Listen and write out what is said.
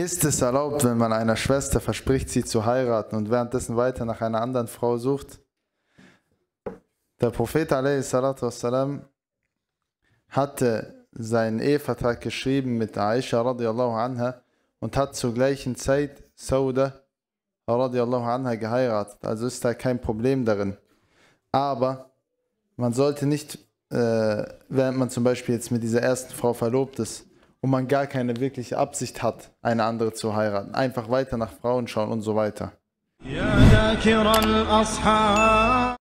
Ist es erlaubt, wenn man einer Schwester verspricht, sie zu heiraten und währenddessen weiter nach einer anderen Frau sucht? Der Prophet a.s. hatte seinen Ehevertrag geschrieben mit Aisha radiallahu anha und hat zur gleichen Zeit Sauda radiallahu anha geheiratet. Also ist da kein Problem darin. Aber man sollte nicht, während man zum Beispiel jetzt mit dieser ersten Frau verlobt ist und man gar keine wirkliche Absicht hat, eine andere zu heiraten, einfach weiter nach Frauen schauen und so weiter.